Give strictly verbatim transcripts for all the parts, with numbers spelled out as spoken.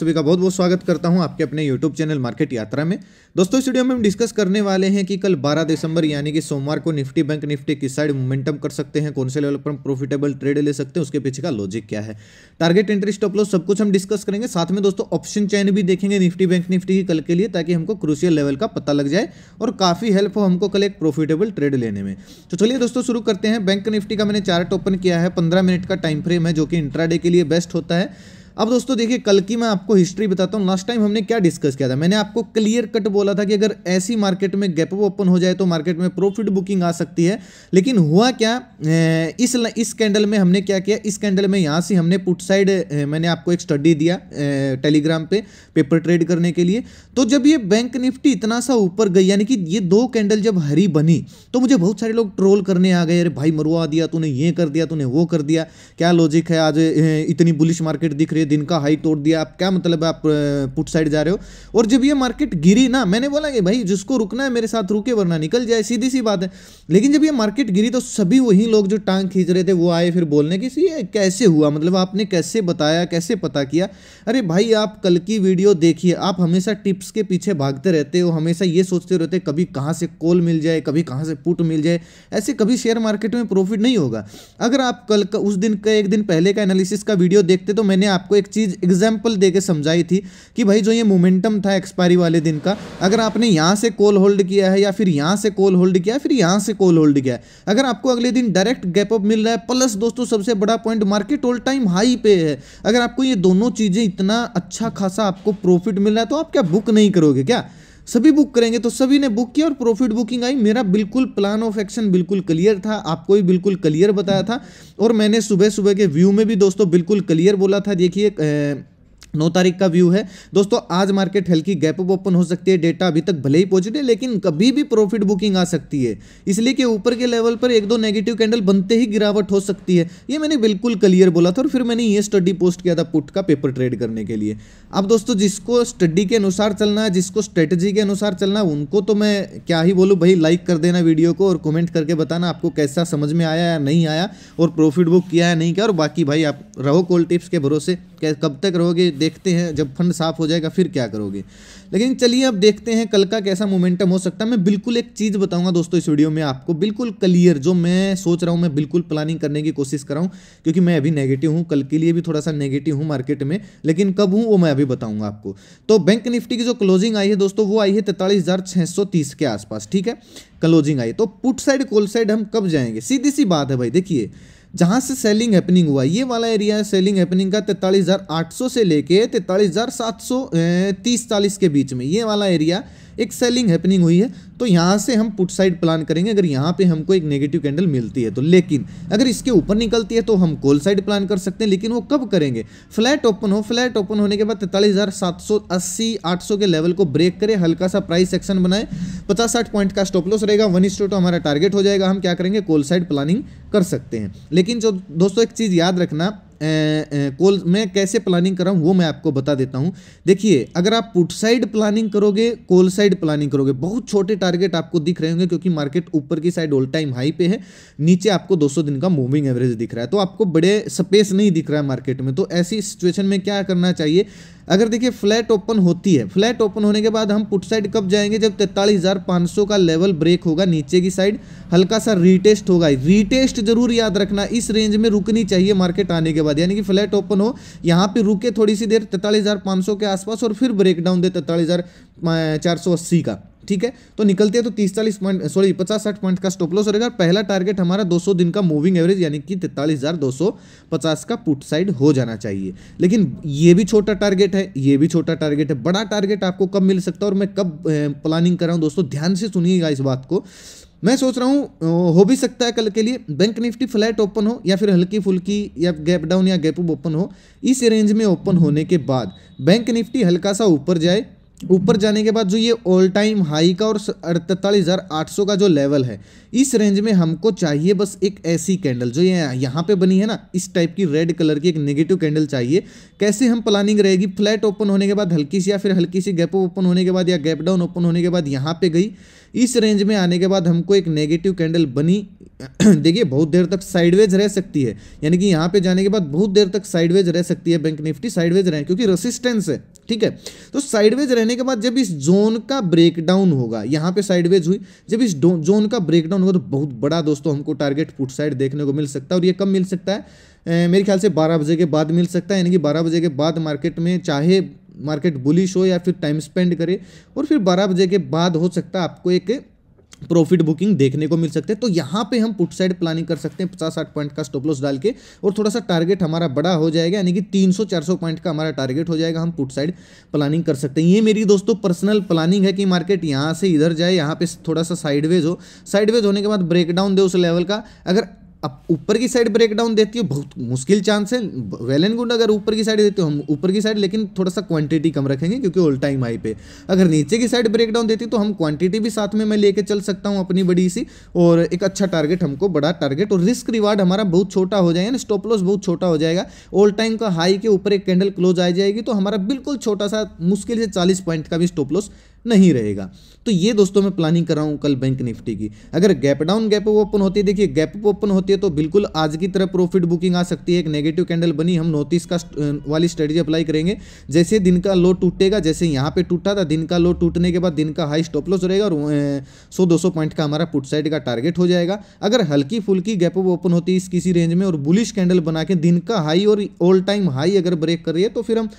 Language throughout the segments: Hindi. सभी का बहुत बहुत स्वागत करता हूं आपके अपने YouTube चैनल मार्केट यात्रा में। दोस्तों इस वीडियो में हम डिस्कस करने वाले हैं कि कल बारह दिसंबर यानी कि सोमवार को निफ्टी बैंक निफ्टी किस साइड मोमेंटम कर सकते हैं, कौन से लेवल पर हम प्रॉफिटेबल ट्रेड ले सकते हैं, उसके पीछे का लॉजिक क्या है, टारगेट एंट्री स्टॉप लॉस सब कुछ हम डिस्कस करेंगे। साथ में दोस्तों ऑप्शन चैन भी देखेंगे निफ्टी बैंक निफ्टी की कल के लिए, ताकि हमको क्रूशियल लेवल का पता लग जाए और काफ़ी हेल्प हो हमको कल एक प्रॉफिटेबल ट्रेड लेने में। तो चलिए दोस्तों शुरू करते हैं। बैंक निफ्टी का मैंने चार्ट ओपन किया है, पंद्रह मिनट का टाइम फ्रेम है जो कि इंट्राडे के लिए बेस्ट होता है। अब दोस्तों देखिए कल की मैं आपको हिस्ट्री बताता हूँ। लास्ट टाइम हमने क्या डिस्कस किया था, मैंने आपको क्लियर कट बोला था कि अगर ऐसी मार्केट में गैप ओपन हो जाए तो मार्केट में प्रॉफिट बुकिंग आ सकती है। लेकिन हुआ क्या, इस इस कैंडल में हमने क्या किया, इस कैंडल में यहाँ से हमने पुट साइड मैंने आपको एक स्टडी दिया टेलीग्राम पे पेपर ट्रेड करने के लिए। तो जब ये बैंक निफ्टी इतना सा ऊपर गई यानी कि ये दो कैंडल जब हरी बनी तो मुझे बहुत सारे लोग ट्रोल करने आ गए, अरे भाई मरवा दिया तूने, ये कर दिया तूने, वो कर दिया, क्या लॉजिक है, आज इतनी बुलिश मार्केट दिख रही है, दिन का हाई तोड़ दिया, आप क्या मतलब आप पुट साइड जा रहे हो। और जब ये मार्केट गिरी ना, मैंने बोला कि भाई जिसको रुकना है मेरे साथ रुके वरना निकल जाए, सीधी सी बात है। लेकिन जब ये मार्केट गिरी तो सभी वही लोग जो टांग खींच रहे थे वो आए फिर बोलने कि ये कैसे हुआ, मतलब आपने कैसे बताया, कैसे पता किया। अरे भाई आप कल की वीडियो देखिए, आप हमेशा टिप्स के पीछे भागते रहते हो, हमेशा ये सोचते रहते कभी कहाँ से कॉल मिल जाए, कभी कहाँ से पुट मिल जाए, ऐसे कभी शेयर मार्केट में प्रॉफिट नहीं होगा। अगर आप कल का उस दिन का एक दिन पहले का एनालिसिस का वीडियो देखते तो मैंने आपको एक चीज एग्जांपल देके समझाई थी कि भाई जो ये मोमेंटम था एक्सपायरी वाले दिन का, अगर आपने यहां से कॉल होल्ड किया है या फिर यहां से कॉल होल्ड किया है, फिर यहां से कॉल होल्ड किया है, अगर आपको अगले दिन डायरेक्ट गैप अप मिल रहा है, प्लस दोस्तों सबसे बड़ा point market all time high पे है, अगर आपको ये दोनों चीजें इतना अच्छा खासा आपको प्रॉफिट मिल रहा है तो आप क्या बुक नहीं करोगे क्या? सभी बुक करेंगे। तो सभी ने बुक किया और प्रॉफिट बुकिंग आई। मेरा बिल्कुल प्लान ऑफ एक्शन बिल्कुल क्लियर था, आपको भी बिल्कुल क्लियर बताया था और मैंने सुबह सुबह के व्यू में भी दोस्तों बिल्कुल क्लियर बोला था। देखिए नौ तारीख का व्यू है दोस्तों, आज मार्केट हल्की गैप अप ओपन हो सकती है, डेटा अभी तक भले ही पॉजिटिव लेकिन कभी भी प्रॉफिट बुकिंग आ सकती है, इसलिए कि ऊपर के लेवल पर एक दो नेगेटिव कैंडल बनते ही गिरावट हो सकती है, ये मैंने बिल्कुल क्लियर बोला था। और फिर मैंने ये स्टडी पोस्ट किया था पुट का पेपर ट्रेड करने के लिए। अब दोस्तों जिसको स्टडी के अनुसार चलना है, जिसको स्ट्रेटजी के अनुसार चलना है, उनको तो मैं क्या ही बोलूँ भाई, लाइक कर देना वीडियो को और कमेंट करके बताना आपको कैसा समझ में आया या नहीं आया और प्रॉफिट बुक किया या नहीं किया। और बाकी भाई आप रहो कॉल टिप्स के भरोसे, कब तक रहोगे, देखते हैं जब फंड साफ हो जाएगा फिर क्या करोगे। लेकिन चलिए अब देखते हैं कल का कैसा मोमेंटम हो सकता है। मैं बिल्कुल एक चीज़ बताऊंगा दोस्तों इस वीडियो में आपको बिल्कुल क्लियर, जो मैं सोच रहा हूं मैं बिल्कुल प्लानिंग करने की कोशिश कर रहा हूं, क्योंकि मैं अभी नेगेटिव हूं, कल के लिए भी थोड़ा सा नेगेटिव हूं मार्केट में, लेकिन कब हूं वो मैं अभी बताऊंगा आपको। तो बैंक निफ्टी की जो क्लोजिंग आई है दोस्तों वो आई है तैंतालीस हज़ार छः सौ तीस के आसपास, ठीक है क्लोजिंग आई। तो पुट साइड कॉल साइड हम कब जाएंगे, सीधी सी बात है भाई। देखिए जहाँ से सेलिंग हैपनिंग हुआ, ये वाला एरिया है सेलिंग हैपनिंग का, तैंतालीस हज़ार आठ सौ से लेके तैंतालीस हज़ार सात सौ तीस चालीस के बीच में ये वाला एरिया एक सेलिंग हैपनिंग हुई है। तो यहाँ से हम पुट साइड प्लान करेंगे अगर यहाँ पे हमको एक नेगेटिव कैंडल मिलती है तो। लेकिन अगर इसके ऊपर निकलती है तो हम कॉल साइड प्लान कर सकते हैं, लेकिन वो कब करेंगे, फ्लैट ओपन हो, फ्लैट ओपन होने के बाद तैंतालीस हज़ार सात सौ अस्सी आठ सौ के लेवल को ब्रेक करे, हल्का सा प्राइस एक्शन बनाए, पचास साठ पॉइंट का स्टॉप लॉस रहेगा, वन इस टू तो हमारा टारगेट हो जाएगा, हम क्या करेंगे कॉल साइड प्लानिंग कर सकते हैं। लेकिन जो दोस्तों एक चीज़ याद रखना, कॉल मैं कैसे प्लानिंग कर रहा हूँ वो मैं आपको बता देता हूँ। देखिए अगर आप पुट साइड प्लानिंग करोगे, कॉल साइड प्लानिंग करोगे, बहुत छोटे टारगेट आपको दिख रहे होंगे क्योंकि मार्केट ऊपर की साइड ऑल टाइम हाई पे है, नीचे आपको दो सौ दिन का मूविंग एवरेज दिख रहा है, तो आपको बड़े स्पेस नहीं दिख रहा है मार्केट में। तो ऐसी सिचुएशन में क्या करना चाहिए, अगर देखिए फ्लैट ओपन होती है, फ्लैट ओपन होने के बाद हम पुट साइड कब जाएंगे, जब तैंतालीस हज़ार पाँच सौ का लेवल ब्रेक होगा, नीचे की साइड हल्का सा रीटेस्ट होगा। रीटेस्ट जरूर याद रखना, इस रेंज में रुकनी चाहिए मार्केट आने के बाद, यानी कि फ्लैट ओपन हो यहाँ पे रुके थोड़ी सी देर तैंतालीस हज़ार पाँच सौ के आसपास और फिर ब्रेकडाउन दे तैंतालीस हज़ार चार सौ अस्सी का, ठीक है। तो निकलती है तो तीस चालीस पॉइंट सॉरी पचास साठ पॉइंट का स्टॉप लॉस रहेगा, पहला टारगेट हमारा दो सौ दिन का मूविंग एवरेज यानी कि तैंतालीस हज़ार दो सौ पचास का पुट साइड हो जाना चाहिए। लेकिन ये भी छोटा टारगेट है, ये भी छोटा टारगेट है, बड़ा टारगेट आपको कब मिल सकता है और मैं कब प्लानिंग कर रहा हूँ दोस्तों, ध्यान से सुनिएगा इस बात को। मैं सोच रहा हूँ हो भी सकता है कल के लिए बैंक निफ्टी फ्लैट ओपन हो या फिर हल्की फुल्की या गैप डाउन या गैप अप ओपन हो, इस रेंज में ओपन होने के बाद बैंक निफ्टी हल्का सा ऊपर जाए, ऊपर जाने के बाद जो ये ऑल टाइम हाई का और अड़तालीस हज़ार आठ सौ का जो लेवल है, इस रेंज में हमको चाहिए बस एक ऐसी कैंडल जो ये यहाँ पे बनी है ना, इस टाइप की रेड कलर की एक नेगेटिव कैंडल चाहिए। कैसे हम प्लानिंग रहेगी, फ्लैट ओपन होने के बाद हल्की सी या फिर हल्की सी गैप ओपन होने के बाद या गैप डाउन ओपन होने के बाद यहाँ पर गई, इस रेंज में आने के बाद हमको एक नेगेटिव कैंडल बनी। देखिए बहुत देर तक साइडवेज रह सकती है, यानी कि यहाँ पे जाने के बाद बहुत देर तक साइडवेज रह सकती है। बैंक निफ्टी साइडवेज रहे क्योंकि रेसिस्टेंस है, ठीक है। तो साइडवेज रहने के बाद जब इस जोन का ब्रेकडाउन होगा, यहाँ पे साइडवेज हुई, जब इस जोन का ब्रेकडाउन होगा तो बहुत बड़ा दोस्तों हमको टारगेट पुट साइड देखने को मिल सकता है। और ये कब मिल सकता है, ए, मेरे ख्याल से बारह बजे के बाद मिल सकता है। यानी कि बारह बजे के बाद मार्केट में चाहे मार्केट बुलिश हो या फिर टाइम स्पेंड करे, और फिर बारह बजे के बाद हो सकता है आपको एक प्रॉफिट बुकिंग देखने को मिल सकते हैं। तो यहाँ पे हम पुट साइड प्लानिंग कर सकते हैं पचास साठ पॉइंट का स्टॉप लॉस डाल के, और थोड़ा सा टारगेट हमारा बड़ा हो जाएगा, यानी कि तीन सौ चार सौ पॉइंट का हमारा टारगेट हो जाएगा। हम पुट साइड प्लानिंग कर सकते हैं। ये मेरी दोस्तों पर्सनल प्लानिंग है कि मार्केट यहाँ से इधर जाए, यहाँ पे थोड़ा सा साइडवेज हो, साइडवेज होने के बाद ब्रेकडाउन दे उस लेवल का। अगर अब ऊपर की साइड ब्रेकडाउन देती हो बहुत मुश्किल चांस है, वेल एंड गुड। अगर ऊपर की साइड देती हो हम ऊपर की साइड, लेकिन थोड़ा सा क्वांटिटी कम रखेंगे क्योंकि ऑल टाइम हाई पे। अगर नीचे की साइड ब्रेकडाउन देती तो हम क्वांटिटी भी साथ में मैं लेके चल सकता हूँ अपनी बड़ी सी, और एक अच्छा टारगेट हमको, बड़ा टारगेट, और रिस्क रिवार्ड हमारा बहुत छोटा हो जाएगा, स्टॉप लॉस बहुत छोटा हो जाएगा। ऑल टाइम का हाई के ऊपर एक कैंडल क्लोज आ जाएगी तो हमारा बिल्कुल छोटा सा मुश्किल से चालीस पॉइंट का भी स्टॉप लॉस नहीं रहेगा। तो ये दोस्तों मैं प्लानिंग कर रहा हूँ कल बैंक निफ्टी की। अगर गैप डाउन गैप ओपन होती है, देखिए गैप ओपन होती है तो बिल्कुल आज की तरह प्रॉफिट बुकिंग आ सकती है। एक नेगेटिव कैंडल बनी, हम नॉर्थ ईस्ट का वाली स्ट्रेटजी अप्लाई करेंगे। जैसे दिन का लो टूटेगा, जैसे यहाँ पे टूटा था, दिन का लो टूटने के बाद दिन का हाई स्टॉप लॉस रहेगा, और सौ दो सौ पॉइंट का हमारा पुट साइड का टारगेट हो जाएगा। अगर हल्की फुल्की गैप ओपन होती है इस किसी रेंज में और बुलिश कैंडल बना के दिन का हाई और ऑल टाइम हाई अगर ब्रेक कर रही है, तो फिर हम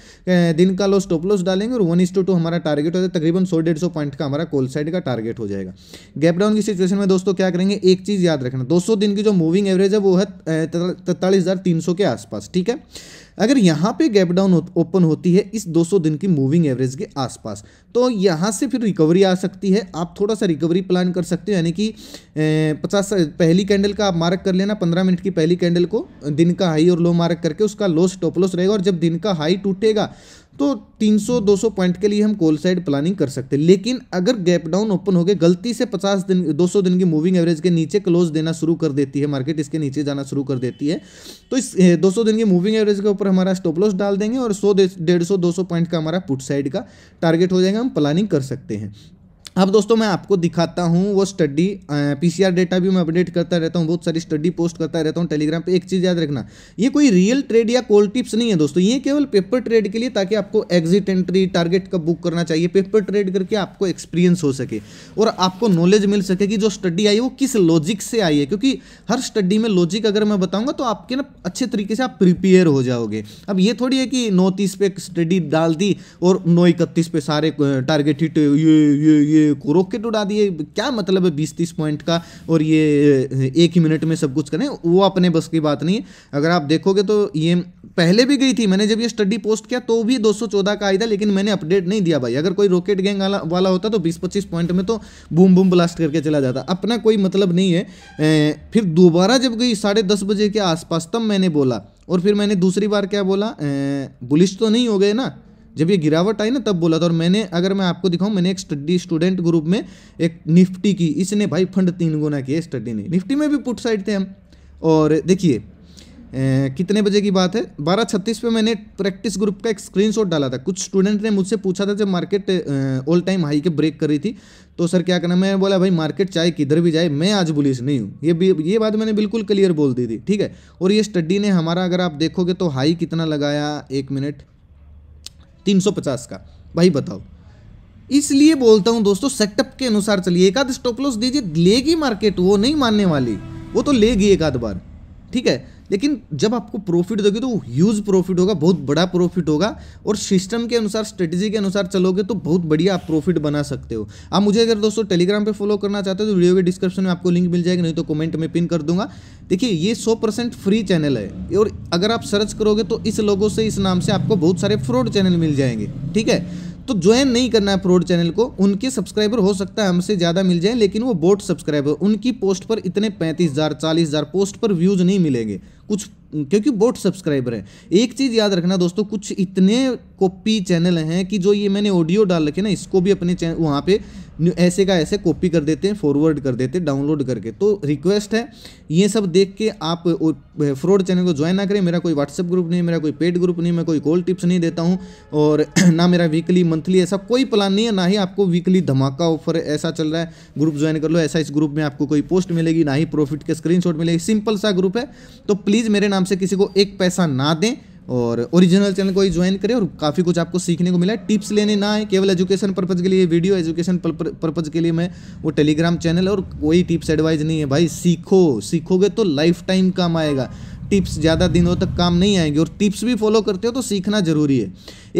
दिन का लो स्टॉप लॉस डालेंगे और वन इस्टू टू हमारा टारगेट हो जाएगा, तकरीबन सौ डेढ़ सौ पॉइंट का हमारा कॉल साइड का टारगेट हो जाएगा। गैप डाउन की सिचुएशन में दोस्तों क्या करेंगे, एक चीज याद रखना, दो सौ दिन की जो मूविंग एवरेज है वो है तैंतालीस हज़ार तीन सौ के आसपास, ठीक है। अगर यहाँ पे गैप डाउन ओपन होती है इस दो सौ दिन की मूविंग एवरेज के आसपास, तो यहाँ से फिर रिकवरी आ सकती है। आप थोड़ा सा रिकवरी प्लान कर सकते हो, यानी कि पचास पहली कैंडल का आप मार्क कर लेना, पंद्रह मिनट की पहली कैंडल को दिन का हाई और लो मार्क करके उसका लो स्टॉप लॉस रहेगा, और जब दिन का हाई टूटेगा तो तीन सौ दो सौ पॉइंट के लिए हम कॉल साइड प्लानिंग कर सकते हैं। लेकिन अगर गैप डाउन ओपन हो गए, गलती से पचास दिन दो सौ दिन की मूविंग एवरेज के नीचे क्लोज देना शुरू कर देती है मार्केट, इसके नीचे जाना शुरू कर देती है, तो इस दो सौ दिन की मूविंग एवरेज के ऊपर हमारा स्टॉप लॉस डाल देंगे और सौ डेढ़ सौ दो सौ पॉइंट का हमारा पुट साइड का टारगेट हो जाएगा। हम प्लानिंग कर सकते हैं। अब दोस्तों मैं आपको दिखाता हूँ वो स्टडी पीसीआर डेटा भी मैं अपडेट करता रहता हूँ, बहुत सारी स्टडी पोस्ट करता रहता हूँ टेलीग्राम पे। एक चीज़ याद रखना, ये कोई रियल ट्रेड या कॉल टिप्स नहीं है दोस्तों, ये केवल पेपर ट्रेड के लिए, ताकि आपको एग्जिट एंट्री टारगेट कब बुक करना चाहिए पेपर ट्रेड करके आपको एक्सपीरियंस हो सके और आपको नॉलेज मिल सके कि जो स्टडी आई है वो किस लॉजिक से आई है। क्योंकि हर स्टडी में लॉजिक अगर मैं बताऊँगा तो आपके ना अच्छे तरीके से आप प्रिपेयर हो जाओगे। अब ये थोड़ी है कि नौ तीस पे स्टडी डाल दी और नौ इकतीस पे सारे टारगेट हिट ये ये ये को रॉकेट उड़ा दिए, क्या मतलब है बीस तीस पॉइंट का, और ये एक ही मिनट में सब कुछ करें, वो अपने बस की बात नहीं है। अगर आप देखोगे तो ये पहले भी गई थी, मैंने जब ये स्टडी पोस्ट किया तो भी दो सौ चौदह का आई था, लेकिन मैंने अपडेट नहीं दिया भाई। अगर कोई रॉकेट गैंग वाला होता तो बीस पच्चीस पॉइंट में तो बूम बूम ब्लास्ट करके चला जाता, अपना कोई मतलब नहीं है। ए, फिर दोबारा जब गई साढ़े दस बजे के आसपास तब मैंने बोला, और फिर मैंने दूसरी बार क्या बोला, बुलिश तो नहीं हो गए ना, जब ये गिरावट आई ना तब बोला था। और मैंने, अगर मैं आपको दिखाऊं, मैंने एक स्टडी स्टूडेंट ग्रुप में एक निफ्टी की, इसने भाई फंड तीन गुना किए स्टडी ने, निफ्टी में भी पुट साइड थे हम। और देखिए कितने बजे की बात है, बारह छत्तीस पे मैंने प्रैक्टिस ग्रुप का एक स्क्रीनशॉट डाला था। कुछ स्टूडेंट ने मुझसे पूछा था जब मार्केट ऑल टाइम हाई के ब्रेक कर रही थी तो सर क्या करना, मैं बोला भाई मार्केट चाहे किधर भी जाए मैं आज बुलिश नहीं हूँ, ये भी ये बात मैंने बिल्कुल क्लियर बोल दी थी, ठीक है। और ये स्टडी ने हमारा, अगर आप देखोगे तो हाई कितना लगाया, एक मिनट, तीन सौ पचास का, भाई बताओ। इसलिए बोलता हूं दोस्तों सेटअप के अनुसार चलिए, एक आध स्टॉप लॉस दीजिए, लेगी मार्केट वो नहीं मानने वाली, वो तो लेगी एक आध बार, ठीक है, लेकिन जब आपको प्रॉफिट दोगे तो ह्यूज प्रॉफिट होगा, बहुत बड़ा प्रॉफिट होगा। और सिस्टम के अनुसार, स्ट्रेटजी के अनुसार चलोगे तो बहुत बढ़िया आप प्रॉफिट बना सकते हो। आप मुझे अगर दोस्तों टेलीग्राम पे फॉलो करना चाहते हो तो वीडियो के डिस्क्रिप्शन में आपको लिंक मिल जाएगी, नहीं तो कमेंट में पिन कर दूंगा। देखिए ये सौ परसेंट फ्री चैनल है, और अगर आप सर्च करोगे तो इस लोगों से, इस नाम से आपको बहुत सारे फ्रॉड चैनल मिल जाएंगे, ठीक है। तो ज्वाइन नहीं करना है फ्रॉड चैनल को, उनके सब्सक्राइबर हो सकता है हमसे ज़्यादा मिल जाए, लेकिन वो बोट सब्सक्राइबर, उनकी पोस्ट पर इतने पैंतीस हज़ार चालीस हज़ार पोस्ट पर व्यूज़ नहीं मिलेंगे, कुछ, क्योंकि बहुत सब्सक्राइबर हैं। एक चीज़ याद रखना दोस्तों, कुछ इतने कॉपी चैनल हैं कि जो ये मैंने ऑडियो डाल रखे ना, इसको भी अपने चैनल वहाँ पे ऐसे का ऐसे कॉपी कर देते हैं, फॉरवर्ड कर देते हैं डाउनलोड करके। तो रिक्वेस्ट है ये सब देख के आप फ्रॉड चैनल को ज्वाइन ना करें। मेरा कोई व्हाट्सएप ग्रुप नहीं, मेरा कोई पेड ग्रुप नहीं, मैं कोई कॉल टिप्स नहीं देता हूँ, और ना मेरा वीकली मंथली ऐसा कोई प्लान नहीं है, ना ही आपको वीकली धमाका ऑफर ऐसा चल रहा है ग्रुप ज्वाइन कर लो ऐसा। इस ग्रुप में आपको कोई पोस्ट मिलेगी, ना ही प्रॉफिट के स्क्रीनशॉट मिलेगी, सिंपल सा ग्रुप है। तो प्लीज़ मेरे नाम से किसी को एक पैसा ना दें और ओरिजिनल चैनल को ही ज्वाइन करें। और काफ़ी कुछ आपको सीखने को मिला है, टिप्स लेने ना है, केवल एजुकेशन पर्पज़ के लिए वीडियो, एजुकेशन पर्पज़ के लिए मैं वो टेलीग्राम चैनल, और कोई टिप्स एडवाइस नहीं है भाई। सीखो, सीखोगे तो लाइफ टाइम काम आएगा, टिप्स ज़्यादा दिनों तक काम नहीं आएंगे। और टिप्स भी फॉलो करते हो तो सीखना ज़रूरी है।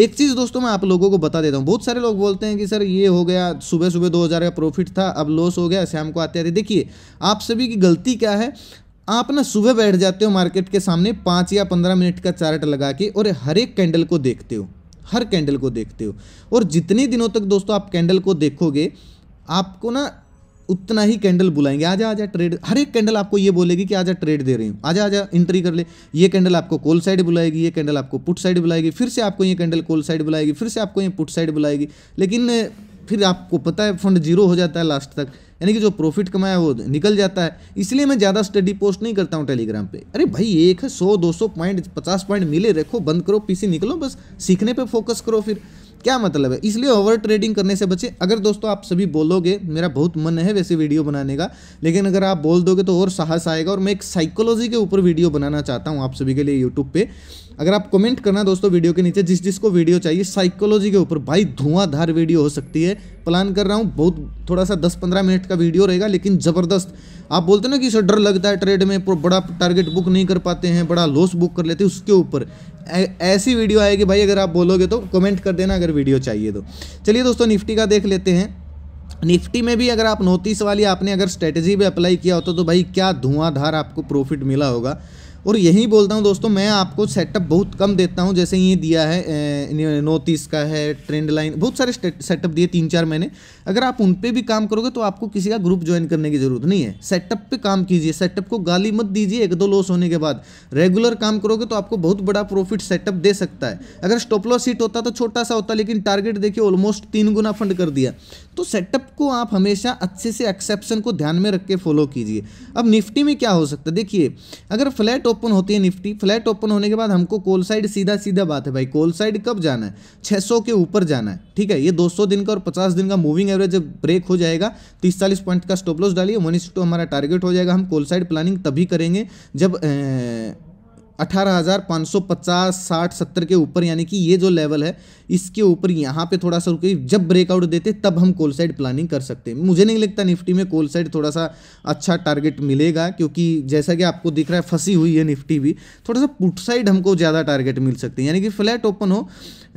एक चीज़ दोस्तों मैं आप लोगों को बता देता हूँ, बहुत सारे लोग बोलते हैं कि सर ये हो गया, सुबह सुबह दो हज़ार का प्रॉफिट था, अब लॉस हो गया, शाम को आते आते। देखिए आप सभी की गलती क्या है, आप ना सुबह बैठ जाते हो मार्केट के सामने पाँच या पंद्रह मिनट का चार्ट लगा के, और हर एक कैंडल को देखते हो, हर कैंडल को देखते हो। और जितने दिनों तक दोस्तों आप कैंडल को देखोगे, आपको ना उतना ही कैंडल बुलाएंगे, आजा आजा ट्रेड। हर एक कैंडल आपको ये बोलेगी कि आजा ट्रेड दे रही हूँ, आजा आजा एंट्री कर ले। ये कैंडल आपको कॉल साइड बुलाएगी, ये कैंडल आपको पुट साइड बुलाएगी, फिर से आपको ये कैंडल कॉल साइड बुलाएगी, फिर से आपको ये पुट साइड बुलाएगी। लेकिन फिर आपको पता है फंड जीरो हो जाता है लास्ट तक, यानी कि जो प्रॉफिट कमाया वो निकल जाता है। इसलिए मैं ज़्यादा स्टडी पोस्ट नहीं करता हूँ टेलीग्राम पे। अरे भाई एक है, सौ दो सौ पॉइंट पचास पॉइंट मिले रखो, बंद करो, पीसी निकलो, बस सीखने पे फोकस करो, फिर क्या मतलब है। इसलिए ओवर ट्रेडिंग करने से बचे। अगर दोस्तों आप सभी बोलोगे, मेरा बहुत मन है वैसे वीडियो बनाने का, लेकिन अगर आप बोल दोगे तो और साहस आएगा। और मैं एक साइकोलॉजी के ऊपर वीडियो बनाना चाहता हूँ आप सभी के लिए यूट्यूब पे। अगर आप कमेंट करना दोस्तों वीडियो के नीचे, जिस जिसको वीडियो चाहिए साइकोलॉजी के ऊपर, भाई धुआंधार वीडियो हो सकती है। प्लान कर रहा हूँ बहुत, थोड़ा सा दस पंद्रह मिनट का वीडियो रहेगा, लेकिन ज़बरदस्त। आप बोलते ना कि सर डर लगता है ट्रेड में, बड़ा टारगेट बुक नहीं कर पाते हैं, बड़ा लॉस बुक कर लेते हैं, उसके ऊपर ऐसी वीडियो आएगी भाई। अगर आप बोलोगे तो कमेंट कर देना अगर वीडियो चाहिए तो। चलिए दोस्तों निफ्टी का देख लेते हैं। निफ्टी में भी अगर आप नोटिस वाली आपने अगर स्ट्रेटजी पे अप्लाई किया होता तो भाई क्या धुआंधार आपको प्रॉफिट मिला होगा। और यही बोलता हूं दोस्तों, मैं आपको सेटअप बहुत कम देता हूं, जैसे ये दिया है नोटिस का है, ट्रेंड लाइन, बहुत सारे सेटअप दिए तीन चार मैंने। अगर आप उन पे भी काम करोगे तो आपको किसी का ग्रुप ज्वाइन करने की ज़रूरत नहीं है। सेटअप पे काम कीजिए, सेटअप को गाली मत दीजिए एक दो लॉस होने के बाद। रेगुलर काम करोगे तो आपको बहुत बड़ा प्रॉफिट सेटअप दे सकता है। अगर स्टॉप लॉस हिट होता तो छोटा सा होता, लेकिन टारगेट देखिए ऑलमोस्ट तीन गुना फंड कर दिया। तो सेटअप को आप हमेशा अच्छे से एक्सेप्शन को ध्यान में रख के फॉलो कीजिए। अब निफ्टी में क्या हो सकता है, देखिए अगर फ्लैट ओपन होती है निफ्टी, फ्लैट ओपन होने के बाद हमको कॉल साइड, सीधा सीधा बात है भाई, कॉल साइड कब जाना है, छह सौ के ऊपर जाना है। ठीक है, ये दो सौ दिन का और पचास दिन का मूविंग एवरेज जब ब्रेक हो जाएगा, तीस चालीस पॉइंट का स्टॉप लॉस डालिए, उन्नीस तो हमारा टारगेट हो जाएगा। हम कॉल साइड प्लानिंग तभी करेंगे जब अठारह हज़ार पाँच सौ पचास साठ सत्तर के ऊपर, यानी कि ये जो लेवल है इसके ऊपर यहाँ पे थोड़ा सा रुके, जब ब्रेकआउट देते तब हम कॉल साइड प्लानिंग कर सकते हैं। मुझे नहीं लगता निफ्टी में कॉल साइड थोड़ा सा अच्छा टारगेट मिलेगा, क्योंकि जैसा कि आपको दिख रहा है फंसी हुई है निफ्टी भी। थोड़ा सा पुट साइड हमको ज़्यादा टारगेट मिल सकते हैं, यानी कि फ्लैट ओपन हो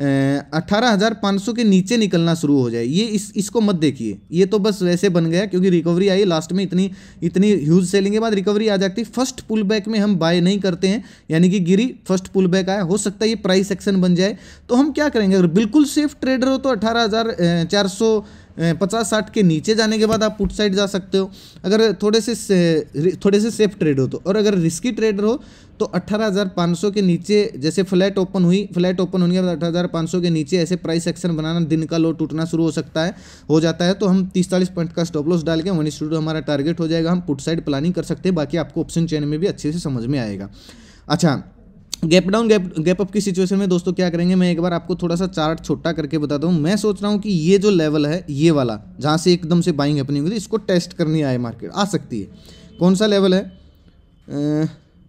अठारह हज़ार पाँच सौ के नीचे निकलना शुरू हो जाए। ये इस इसको मत देखिए, ये तो बस वैसे बन गया क्योंकि रिकवरी आई लास्ट में, इतनी इतनी ह्यूज सेलिंग के बाद रिकवरी आ जाती है। फर्स्ट पुल बैक में हम बाय नहीं करते हैं, यानी कि गिरी, फर्स्ट पुल बैक आया, हो सकता है ये प्राइस एक्शन बन जाए। तो हम क्या करेंगे, अगर बिल्कुल सेफ ट्रेडर हो तो अठारह हज़ार चार सौ पचास साठ के नीचे जाने के बाद आप पुट साइड जा सकते हो, अगर थोड़े से थोड़े से सेफ ट्रेड हो तो। और अगर रिस्की ट्रेडर हो तो अठारह हज़ार पाँच सौ के नीचे, जैसे फ्लैट ओपन हुई, फ्लैट ओपन होने के बाद अठारह हज़ार पाँच सौ के नीचे ऐसे प्राइस एक्शन बनाना, दिन का लो टूटना शुरू हो सकता है, हो जाता है। तो हम तीस चालीस पॉइंट का स्टॉप लॉस डाल के वन स्टूडियो हमारा टारगेट हो जाएगा, हम पुट साइड प्लानिंग कर सकते हैं। बाकी आपको ऑप्शन चेन में भी अच्छे से समझ में आएगा। अच्छा, gap down gap gap up की सिचुएशन में दोस्तों क्या करेंगे, मैं एक बार आपको थोड़ा सा चार्ट छोटा करके बताता हूँ। मैं सोच रहा हूँ कि ये जो लेवल है, ये वाला जहाँ से एकदम से बाइंग अपनी हुई थी, इसको टेस्ट करनी आए मार्केट आ सकती है। कौन सा लेवल है,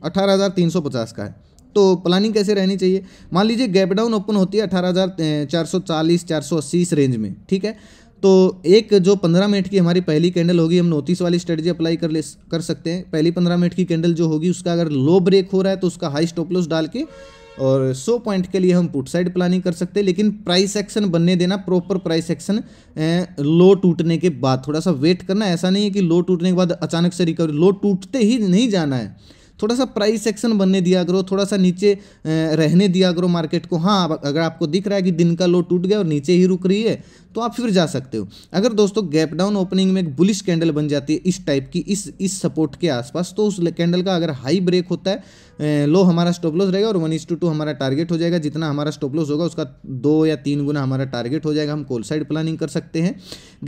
अठारह हज़ार तीन सौ पचास का है। तो प्लानिंग कैसे रहनी चाहिए, मान लीजिए गैप डाउन ओपन होती है अठारह हज़ार चार सौ चालीस चार सौ अस्सी इस रेंज में। ठीक है, तो एक जो पंद्रह मिनट की हमारी पहली कैंडल होगी, हम नोटिस वाली स्ट्रेटजी अप्लाई कर ले कर सकते हैं। पहली पंद्रह मिनट की कैंडल जो होगी उसका अगर लो ब्रेक हो रहा है तो उसका हाई स्टॉप लॉस डाल के और सौ पॉइंट के लिए हम पुट साइड प्लानिंग कर सकते हैं। लेकिन प्राइस एक्शन बनने देना, प्रॉपर प्राइस एक्शन लो टूटने के बाद थोड़ा सा वेट करना। ऐसा नहीं है कि लो टूटने के बाद अचानक से रिकवरी, लो टूटते ही नहीं जाना है, थोड़ा सा प्राइस एक्शन बनने दिया करो, थोड़ा सा नीचे रहने दिया करो मार्केट को। हाँ, अगर आपको दिख रहा है कि दिन का लो टूट गया और नीचे ही रुक रही है तो आप फिर जा सकते हो। अगर दोस्तों गैप डाउन ओपनिंग में एक बुलिश कैंडल बन जाती है इस टाइप की, इस इस सपोर्ट के आसपास, तो उस कैंडल का अगर हाई ब्रेक होता है, लो हमारा स्टॉप लॉस रहेगा और वन इस टू टू हमारा टारगेट हो जाएगा। जितना हमारा स्टॉप लॉस होगा उसका दो या तीन गुना हमारा टारगेट हो जाएगा। हम कॉल साइड प्लानिंग कर सकते हैं।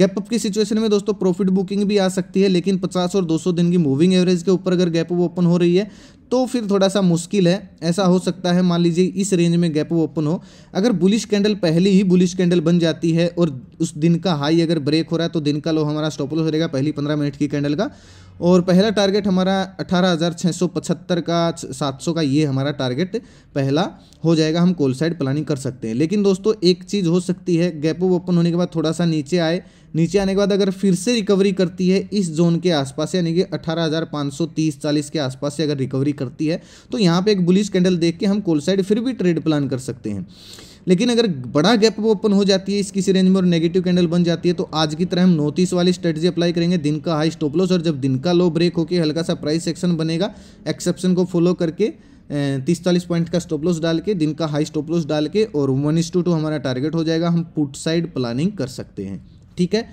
गैप अप की सिचुएशन में दोस्तों प्रॉफिट बुकिंग भी आ सकती है, लेकिन पचास और दो सौ दिन की मूविंग एवरेज के ऊपर अगर गैप अप ओपन हो रही है तो फिर थोड़ा सा मुश्किल है। ऐसा हो सकता है, मान लीजिए इस रेंज में गैप ओपन हो, अगर बुलिश कैंडल पहले ही बुलिश कैंडल बन जाती है और उस दिन का हाई अगर ब्रेक हो रहा है तो दिन का लो हमारा स्टॉप लॉस रहेगा पहली पंद्रह मिनट की कैंडल का, और पहला टारगेट हमारा अठारह हज़ार छः सौ पचहत्तर का, सात सौ का, ये हमारा टारगेट पहला हो जाएगा। हम कॉल साइड प्लानिंग कर सकते हैं। लेकिन दोस्तों एक चीज़ हो सकती है, गैप ओपन होने के बाद थोड़ा सा नीचे आए, नीचे आने के बाद अगर फिर से रिकवरी करती है इस जोन के आसपास, यानी कि अठारह हज़ार पाँच सौ तीस चालीस के आसपास से अगर रिकवरी करती है तो यहाँ पे एक बुलिश कैंडल देख के हम कॉल साइड फिर भी ट्रेड प्लान कर सकते हैं। लेकिन अगर बड़ा गैप ओपन हो जाती है इस किसी रेंज में और नेगेटिव कैंडल बन जाती है तो आज की तरह हम नौ तीस वाली स्ट्रेटजी अप्लाई करेंगे। दिन का हाई स्टॉप लॉस, और जब दिन का लो ब्रेक होकर हल्का सा प्राइस एक्शन बनेगा, एक्सेप्शन को फॉलो करके तीस चालीस पॉइंट का स्टॉप लॉस डाल के, दिन का हाई स्टॉप लॉस डाल के, और वन इस टू टू हमारा टारगेट हो जाएगा। हम पुट साइड प्लानिंग कर सकते हैं। ठीक है,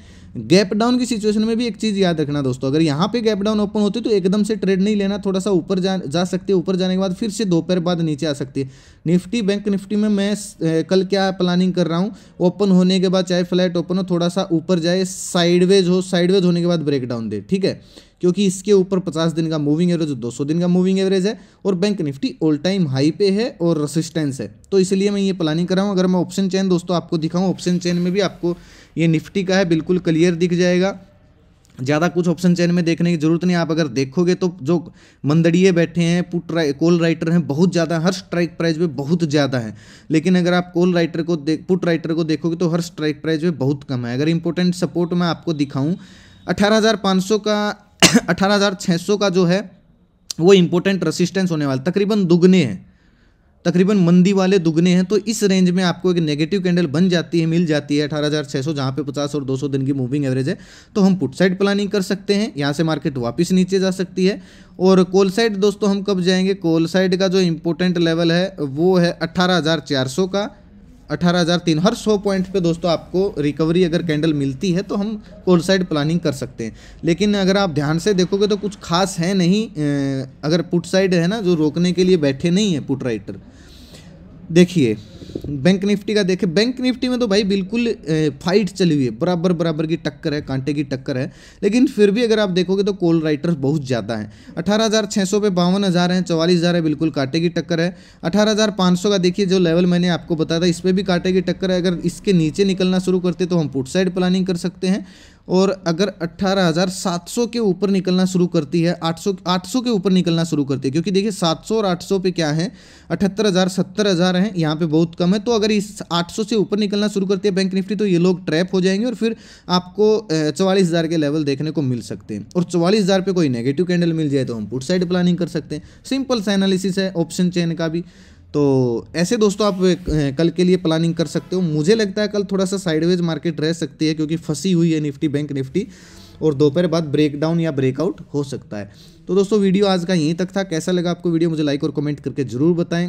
गैप डाउन की सिचुएशन में भी एक चीज़ याद रखना दोस्तों, अगर यहाँ पे गैप डाउन ओपन होती है तो एकदम से ट्रेड नहीं लेना, थोड़ा सा ऊपर जा जा सकती है। ऊपर जाने के बाद फिर से दोपहर बाद नीचे आ सकती है। निफ्टी बैंक निफ्टी में मैं ए, कल क्या प्लानिंग कर रहा हूँ, ओपन होने के बाद चाहे फ्लैट ओपन हो, थोड़ा सा ऊपर जाए, साइडवेज हो, साइडवेज होने के बाद ब्रेक डाउन दे। ठीक है, क्योंकि इसके ऊपर पचास दिन का मूविंग एवरेज, दो सौ दिन का मूविंग एवरेज है और bank Nifty all time high पे है और रेसिस्टेंस है, तो इसलिए मैं ये प्लानिंग कर रहा हूँ। अगर मैं ऑप्शन चेन दोस्तों आपको दिखाऊँ, ऑप्शन चेन में भी आपको ये निफ्टी का है बिल्कुल क्लियर दिख जाएगा। ज़्यादा कुछ ऑप्शन चैन में देखने की जरूरत नहीं। आप अगर देखोगे तो जो मंदड़िए बैठे हैं, पुट राइ कॉल राइटर हैं, बहुत ज़्यादा, हर स्ट्राइक प्राइस पे बहुत ज़्यादा है। लेकिन अगर आप कॉल राइटर को देख पुट राइटर को देखोगे तो हर स्ट्राइक प्राइस पे बहुत कम है। अगर इंपॉर्टेंट सपोर्ट मैं आपको दिखाऊँ, अठारह हज़ार पाँच सौ का अठारह हज़ार छः सौ का जो है वो इंपॉर्टेंट रसिस्टेंस होने वाला, तकरीबन दुगने हैं, तकरीबन मंदी वाले दुगने हैं। तो इस रेंज में आपको एक नेगेटिव कैंडल बन जाती है, मिल जाती है अठारह हज़ार छः सौ, जहाँ पे पचास और दो सौ दिन की मूविंग एवरेज है, तो हम पुट साइड प्लानिंग कर सकते हैं। यहाँ से मार्केट वापस नीचे जा सकती है। और कॉल साइड दोस्तों हम कब जाएंगे, कॉल साइड का जो इंपॉर्टेंट लेवल है वो है अठारह हज़ार चार सौ का, अठारह हज़ार तीन। हर सौ पॉइंट पे दोस्तों आपको रिकवरी अगर कैंडल मिलती है तो हम कॉल साइड प्लानिंग कर सकते हैं। लेकिन अगर आप ध्यान से देखोगे तो कुछ खास है नहीं, अगर पुट साइड है ना, जो रोकने के लिए बैठे नहीं है पुट राइटर। देखिए बैंक निफ्टी का, देखिए बैंक निफ्टी में तो भाई बिल्कुल फाइट चली हुई है, बराबर बराबर की टक्कर है, कांटे की टक्कर है। लेकिन फिर भी अगर आप देखोगे तो कॉल राइटर्स बहुत ज़्यादा हैं। अठारह हज़ार छः सौ पे बावन हज़ार हैं, चौवालीस हज़ार है, बिल्कुल कांटे की टक्कर है। अठारह हज़ार पाँच सौ का देखिए जो लेवल मैंने आपको बताया था, इस पर भी कांटे की टक्कर है। अगर इसके नीचे निकलना शुरू करते तो हम पुट साइड प्लानिंग कर सकते हैं। और अगर अठारह हज़ार सात सौ के ऊपर निकलना शुरू करती है, आठ सौ आठ सौ के ऊपर निकलना शुरू करती है, क्योंकि देखिए सात सौ और आठ सौ पे क्या है, अठहत्तर हज़ार सत्तर हज़ार है, यहाँ पे बहुत कम है। तो अगर इस आठ सौ से ऊपर निकलना शुरू करती है बैंक निफ्टी तो ये लोग ट्रैप हो जाएंगे और फिर आपको चौवालीस हज़ार के लेवल देखने को मिल सकते हैं। और चौवालीस हज़ार पे कोई नेगेटिव कैंडल मिल जाए तो हम पुट साइड प्लानिंग कर सकते हैं। सिंपल सा एनालिसिस है ऑप्शन चेन का भी। तो ऐसे दोस्तों आप कल के लिए प्लानिंग कर सकते हो। मुझे लगता है कल थोड़ा सा साइडवेज मार्केट रह सकती है, क्योंकि फंसी हुई है निफ्टी बैंक निफ्टी, और दोपहर बाद ब्रेकडाउन या ब्रेकआउट हो सकता है। तो दोस्तों वीडियो आज का यहीं तक था। कैसा लगा आपको वीडियो मुझे लाइक और कमेंट करके ज़रूर बताएं।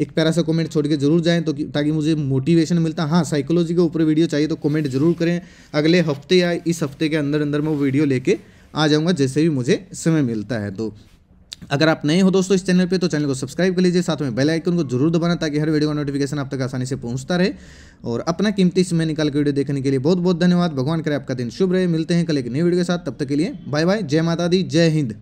एक प्यारा सा कमेंट छोड़ के जरूर जाएं तो ताकि मुझे मोटिवेशन मिलता। हाँ, साइकोलॉजी के ऊपर वीडियो चाहिए तो कमेंट जरूर करें। अगले हफ्ते या इस हफ्ते के अंदर अंदर मैं वो वीडियो लेके आ जाऊँगा जैसे भी मुझे समय मिलता है। तो अगर आप नए हो दोस्तों इस चैनल पे तो चैनल को सब्सक्राइब कर लीजिए, साथ में बेल आइकन को जरूर दबाना ताकि हर वीडियो का नोटिफिकेशन आप तक आसानी से पहुंचता रहे। और अपना कीमती समय निकाल के वीडियो देखने के लिए बहुत बहुत धन्यवाद। भगवान करे आपका दिन शुभ रहे। मिलते हैं कल एक नई वीडियो के साथ, तब तक के लिए बाय बाय। जय माता दी, जय हिंद।